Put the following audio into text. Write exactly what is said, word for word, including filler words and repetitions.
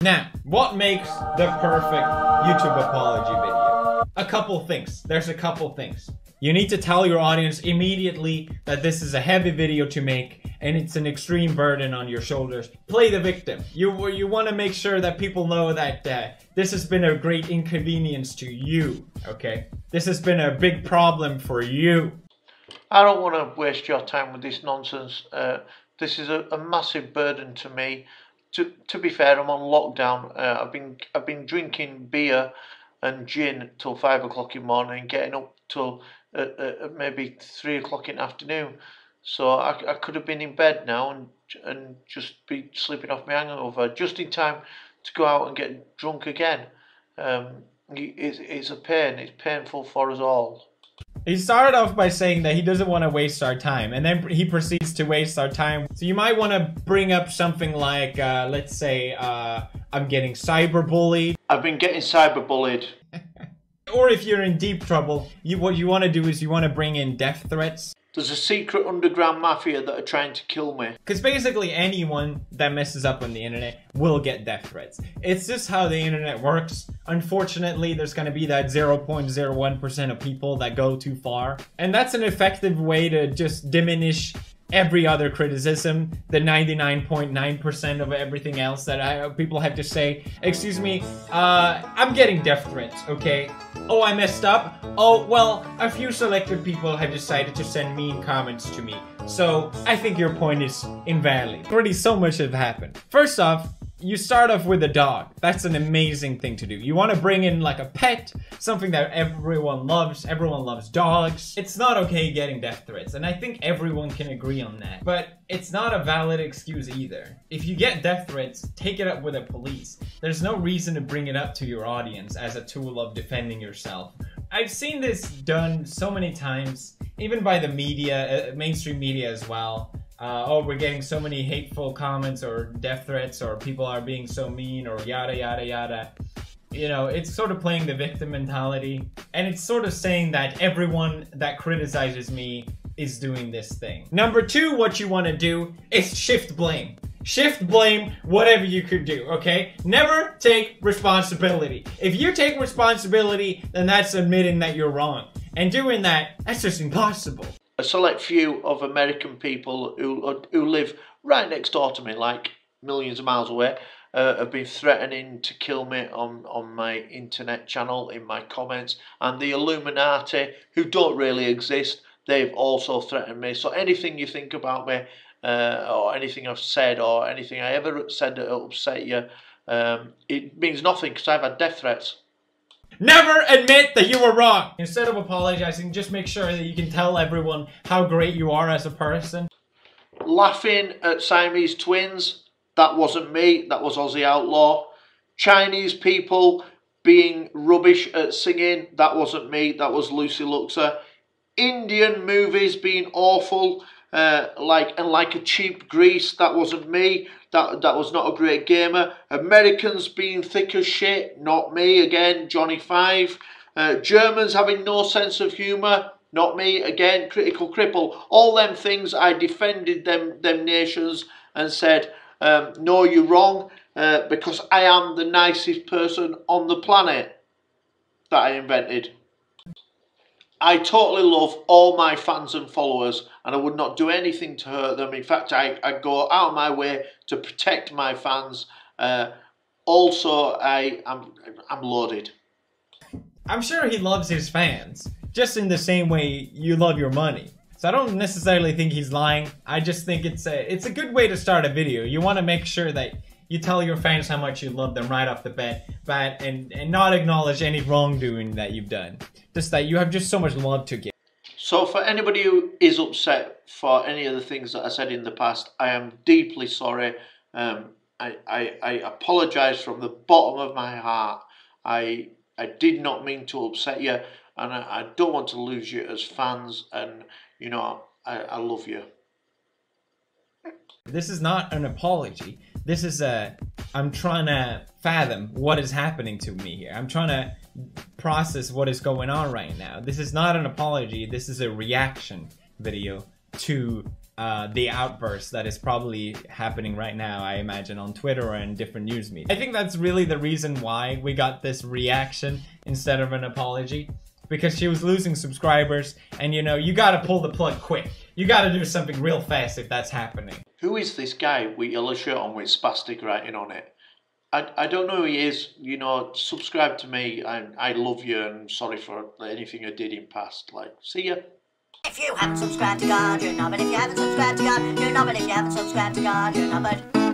Now, what makes the perfect YouTube apology video? A couple things. There's a couple things. You need to tell your audience immediately that this is a heavy video to make and it's an extreme burden on your shoulders. Play the victim. You, you want to make sure that people know that uh, this has been a great inconvenience to you, okay? This has been a big problem for you. I don't want to waste your time with this nonsense. Uh, this is a, a massive burden to me. To, to be fair, I'm on lockdown. Uh, I've been I've been drinking beer and gin till five o'clock in the morning, getting up till uh, uh, maybe three o'clock in the afternoon. So I, I could have been in bed now and and just be sleeping off my hangover, just in time to go out and get drunk again. Um, it's it's a pain. It's painful for us all. He started off by saying that he doesn't want to waste our time, and then he proceeds to waste our time. So you might want to bring up something like, uh, let's say, uh, I'm getting cyberbullied. I've been getting cyberbullied. Or if you're in deep trouble, you, what you want to do is you want to bring in death threats. There's a secret underground mafia that are trying to kill me. Because basically anyone that messes up on the internet will get death threats. It's just how the internet works. Unfortunately, there's going to be that zero point zero one percent of people that go too far. And that's an effective way to just diminish every other criticism, the ninety-nine point nine percent of everything else that I, people have to say. Excuse me, uh, I'm getting death threats, okay? Oh, I messed up? Oh, well, a few selected people have decided to send mean comments to me. So, I think your point is invalid. Already so much have happened. First off, you start off with a dog. That's an amazing thing to do. You want to bring in like a pet, something that everyone loves. Everyone loves dogs. It's not okay getting death threats, and I think everyone can agree on that. But it's not a valid excuse either. If you get death threats, take it up with the police. There's no reason to bring it up to your audience as a tool of defending yourself. I've seen this done so many times, even by the media, uh, mainstream media as well. Uh, oh, we're getting so many hateful comments or death threats, or people are being so mean, or yada yada yada. You know, it's sort of playing the victim mentality, and it's sort of saying that everyone that criticizes me is doing this thing. Number two, what you want to do is shift blame. Shift blame, whatever you could do, okay? Never take responsibility. If you take responsibility, then that's admitting that you're wrong. And doing that, that's just impossible. A select few of American people who who live right next door to me, like millions of miles away, uh, have been threatening to kill me on, on my internet channel, in my comments. And the Illuminati, who don't really exist, they've also threatened me. So anything you think about me, uh, or anything I've said, or anything I ever said that'll upset you, um, it means nothing, because I've had death threats. Never admit that you were wrong! Instead of apologizing, just make sure that you can tell everyone how great you are as a person. Laughing at Siamese twins, that wasn't me, that was Aussie Outlaw. Chinese people being rubbish at singing, that wasn't me, that was Lucy Luxa. Indian movies being awful, uh, like and like a cheap grease, that wasn't me, that, that was not a great gamer. Americans being thick as shit, not me, again, Johnny Five. Uh, Germans having no sense of humour, not me, again, Critical Cripple. All them things, I defended them, them nations and said, um, no, you're wrong, uh, because I am the nicest person on the planet that I invented. I totally love all my fans and followers, and I would not do anything to hurt them. In fact, I, I go out of my way to protect my fans. Uh, also, I, I'm, I'm loaded. I'm sure he loves his fans, just in the same way you love your money. So I don't necessarily think he's lying. I just think it's a, it's a good way to start a video. You want to make sure that you tell your fans how much you love them right off the bat, but and, and not acknowledge any wrongdoing that you've done. Just that you have just so much love to give. So for anybody who is upset for any of the things that I said in the past, I am deeply sorry. Um, I, I, I apologise from the bottom of my heart. I, I did not mean to upset you, and I, I don't want to lose you as fans, and you know, I, I love you. This is not an apology. This is a, I'm trying to fathom what is happening to me here. I'm trying to process what is going on right now. This is not an apology. This is a reaction video to uh, the outburst that is probably happening right now, I imagine, on Twitter or in different news media. I think that's really the reason why we got this reaction instead of an apology, because she was losing subscribers, and you know, you gotta pull the plug quick. You gotta do something real fast if that's happening. Who is this guy with yellow shirt on with spastic writing on it? I, I don't know who he is, you know, subscribe to me, and I love you, and I'm sorry for anything I did in past, like, see ya. If you haven't subscribed to God, you're numbered. If you haven't subscribed to God, you're numbered. If you haven't subscribed to God, you're numbered.